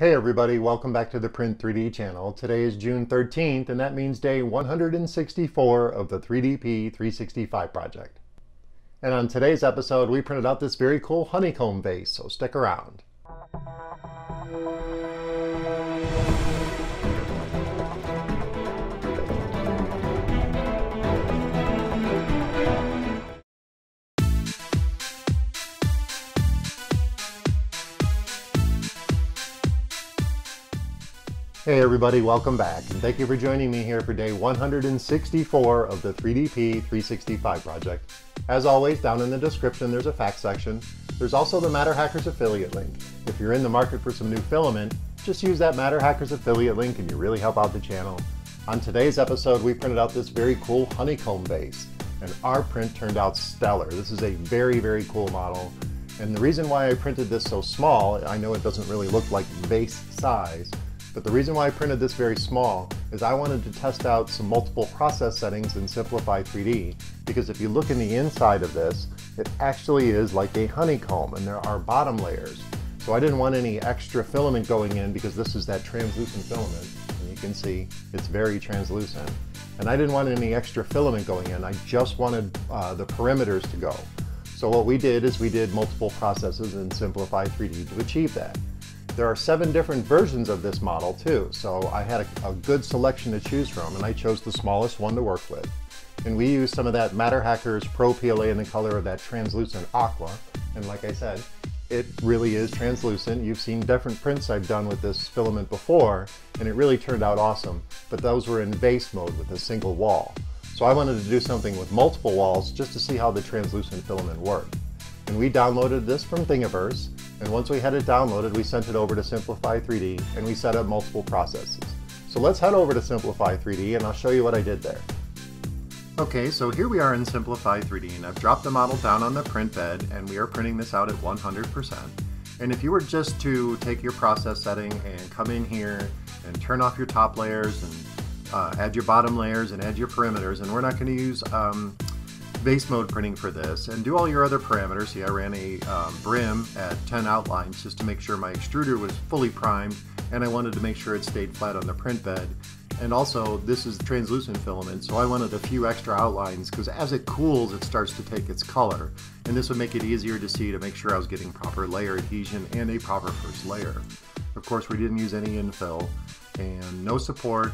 Hey everybody, welcome back to the Print3D channel. Today is June 13th and that means day 164 of the 3DP365 project. And on today's episode we printed out this very cool honeycomb vase, so stick around. Hey everybody, welcome back and thank you for joining me here for day 164 of the 3DP365 project. As always, down in the description there's a facts section. There's also the MatterHackers affiliate link. If you're in the market for some new filament, just use that MatterHackers affiliate link and you really help out the channel. On today's episode we printed out this very cool honeycomb vase and our print turned out stellar. This is a very cool model, and the reason why I printed this so small, I know it doesn't really look like vase size, but the reason why I printed this very small is I wanted to test out some multiple process settings in Simplify3D, because if you look in the inside of this, it actually is like a honeycomb and there are bottom layers. So I didn't want any extra filament going in because this is that translucent filament, and you can see it's very translucent. And I didn't want any extra filament going in, I just wanted the perimeters to go. So what we did is we did multiple processes in Simplify3D to achieve that. There are 7 different versions of this model too, so I had a good selection to choose from, and I chose the smallest one to work with. And we used some of that MatterHackers Pro PLA in the color of that translucent aqua, and like I said, it really is translucent. You've seen different prints I've done with this filament before, and it really turned out awesome, but those were in vase mode with a single wall. So I wanted to do something with multiple walls just to see how the translucent filament worked. And we downloaded this from Thingiverse, and once we had it downloaded, we sent it over to Simplify3D and we set up multiple processes. So let's head over to Simplify3D and I'll show you what I did there. Okay, so here we are in Simplify3D and I've dropped the model down on the print bed and we are printing this out at 100%. And if you were just to take your process setting and come in here and turn off your top layers and add your bottom layers and add your perimeters, and we're not going to use base mode printing for this, and do all your other parameters. See, I ran a brim at 10 outlines just to make sure my extruder was fully primed, and I wanted to make sure it stayed flat on the print bed. And also, this is translucent filament, so I wanted a few extra outlines because as it cools it starts to take its color, and this would make it easier to see to make sure I was getting proper layer adhesion and a proper first layer. Of course, we didn't use any infill and no support.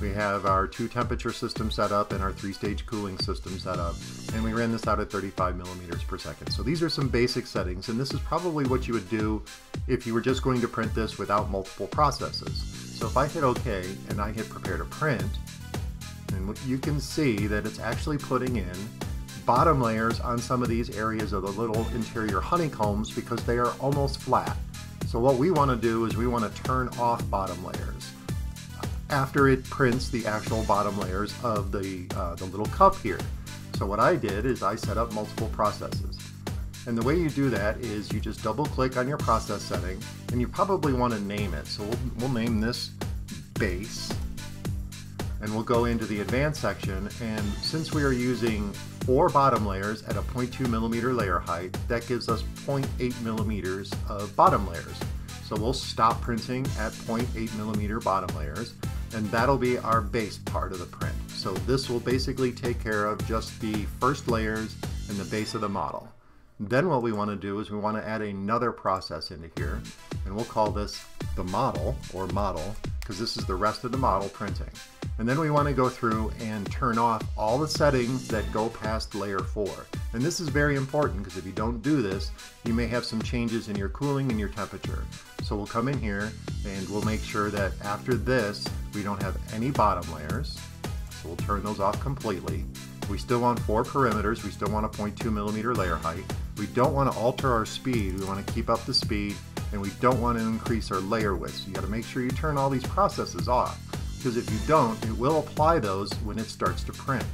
We have our 2 temperature system set up and our 3-stage cooling system set up, and we ran this out at 35 mm/s. So these are some basic settings, and this is probably what you would do if you were just going to print this without multiple processes. So if I hit OK and I hit prepare to print, and you can see that it's actually putting in bottom layers on some of these areas of the little interior honeycombs because they are almost flat. So what we want to do is we want to turn off bottom layers after it prints the actual bottom layers of the little cup here. So what I did is I set up multiple processes. And the way you do that is you just double click on your process setting, and you probably want to name it. So we'll name this base, and we'll go into the advanced section, and since we are using 4 bottom layers at a 0.2 mm layer height, that gives us 0.8 mm of bottom layers. So we'll stop printing at 0.8 mm bottom layers, and that'll be our base part of the print. So this will basically take care of just the first layers and the base of the model. Then what we want to do is we want to add another process into here, and we'll call this the model, or model, because this is the rest of the model printing. And then we want to go through and turn off all the settings that go past layer 4. And this is very important because if you don't do this, you may have some changes in your cooling and your temperature. So we'll come in here and we'll make sure that after this, we don't have any bottom layers. So we'll turn those off completely. We still want 4 perimeters. We still want a 0.2 mm layer height. We don't want to alter our speed. We want to keep up the speed, and we don't want to increase our layer width. So you got to make sure you turn all these processes off, because if you don't, it will apply those when it starts to print.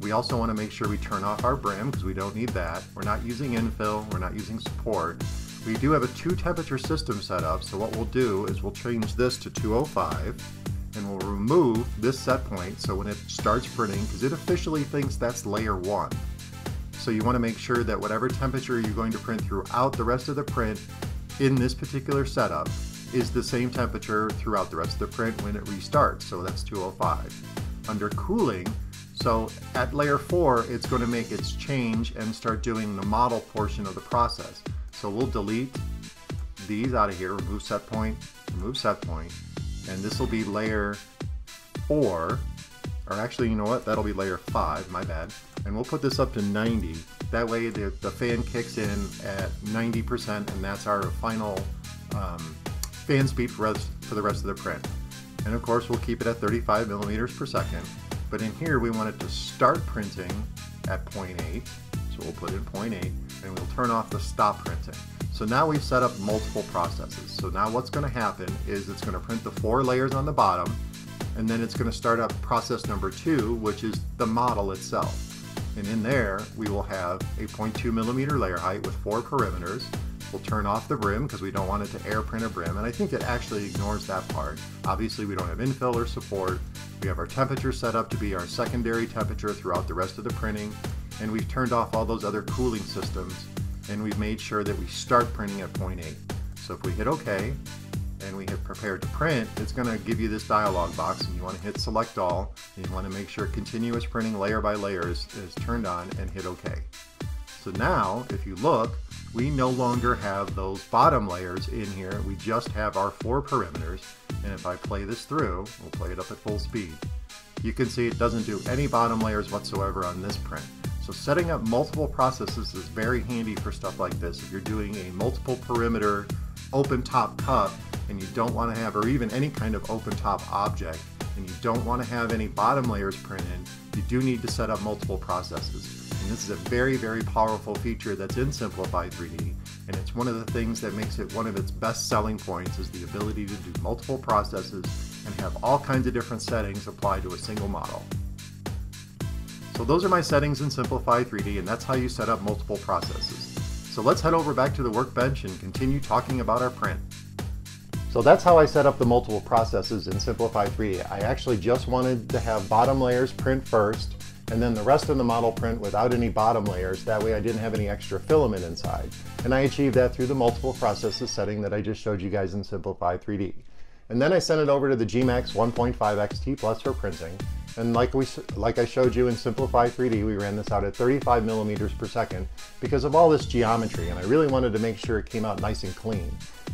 We also want to make sure we turn off our brim because we don't need that. We're not using infill, we're not using support. We do have a 2 temperature system set up, so what we'll do is we'll change this to 205, and we'll remove this set point so when it starts printing, because it officially thinks that's layer 1. So you want to make sure that whatever temperature you're going to print throughout the rest of the print in this particular setup is the same temperature throughout the rest of the print when it restarts, so that's 205. Under cooling, so at layer 4, it's going to make its change and start doing the model portion of the process. So we'll delete these out of here, remove set point, and this will be layer 4, or actually, you know what, that'll be layer 5, my bad, and we'll put this up to 90. That way the fan kicks in at 90%, and that's our final fan speed for the rest of the print. And of course, we'll keep it at 35 millimeters per second. But in here, we want it to start printing at 0.8, so we'll put in 0.8, and we'll turn off the stop printing. So now we've set up multiple processes. So now what's going to happen is it's going to print the 4 layers on the bottom, and then it's going to start up process number 2, which is the model itself. And in there, we will have a 0.2 millimeter layer height with 4 perimeters. We'll turn off the brim because we don't want it to air print a brim, and I think it actually ignores that part. Obviously, we don't have infill or support. We have our temperature set up to be our secondary temperature throughout the rest of the printing, and we've turned off all those other cooling systems, and we've made sure that we start printing at 0.8. So if we hit OK, and we hit Prepare to Print, it's going to give you this dialog box, and you want to hit Select All, and you want to make sure continuous printing layer by layer is turned on, and hit OK. So now, if you look, we no longer have those bottom layers in here, we just have our 4 perimeters, and if I play this through, we'll play it up at full speed. You can see it doesn't do any bottom layers whatsoever on this print. So setting up multiple processes is very handy for stuff like this. If you're doing a multiple perimeter open top cup, and you don't want to have, or even any kind of open top object, and you don't want to have any bottom layers printed, you do need to set up multiple processes. And this is a very, very powerful feature that's in Simplify3D, and it's one of the things that makes it one of its best selling points is the ability to do multiple processes and have all kinds of different settings applied to a single model. So those are my settings in Simplify3D, and that's how you set up multiple processes. So let's head over back to the workbench and continue talking about our print. So that's how I set up the multiple processes in Simplify3D. I actually just wanted to have bottom layers print first, and then the rest of the model print without any bottom layers. That way I didn't have any extra filament inside. And I achieved that through the multiple processes setting that I just showed you guys in Simplify3D. And then I sent it over to the gMax 1.5XT+ for printing. And like I showed you in Simplify3D, we ran this out at 35 millimeters per second because of all this geometry. And I really wanted to make sure it came out nice and clean.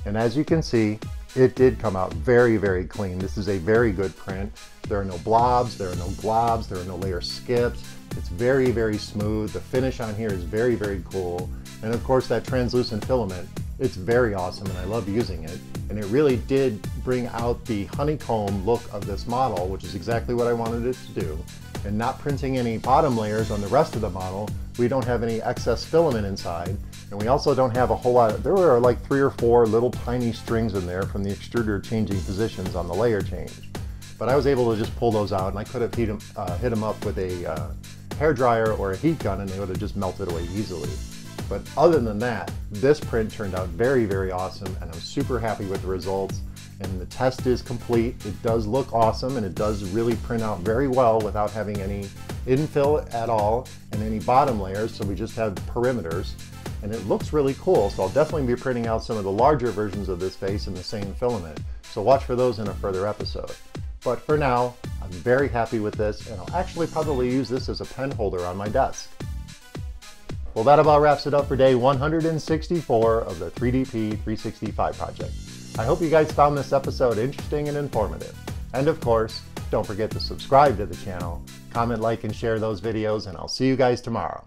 And as you can see, it did come out very, very clean. This is a very good print. There are no blobs, there are no globs, there are no layer skips. It's very, very smooth. The finish on here is very, very cool. And of course that translucent filament, it's very awesome and I love using it. And it really did bring out the honeycomb look of this model, which is exactly what I wanted it to do. And not printing any bottom layers on the rest of the model, we don't have any excess filament inside. And we also don't have a whole lot of, there were like 3 or 4 little tiny strings in there from the extruder changing positions on the layer change. But I was able to just pull those out, and I could have hit them up with a hairdryer or a heat gun, and they would have just melted away easily. But other than that, this print turned out very, very awesome, and I'm super happy with the results. And the test is complete. It does look awesome, and it does really print out very well without having any infill at all and any bottom layers, so we just have perimeters. And it looks really cool, so I'll definitely be printing out some of the larger versions of this vase in the same filament, so watch for those in a further episode. But for now, I'm very happy with this, and I'll actually probably use this as a pen holder on my desk. Well, that about wraps it up for day 164 of the 3DP365 project. I hope you guys found this episode interesting and informative. And of course, don't forget to subscribe to the channel, comment, like, and share those videos, and I'll see you guys tomorrow.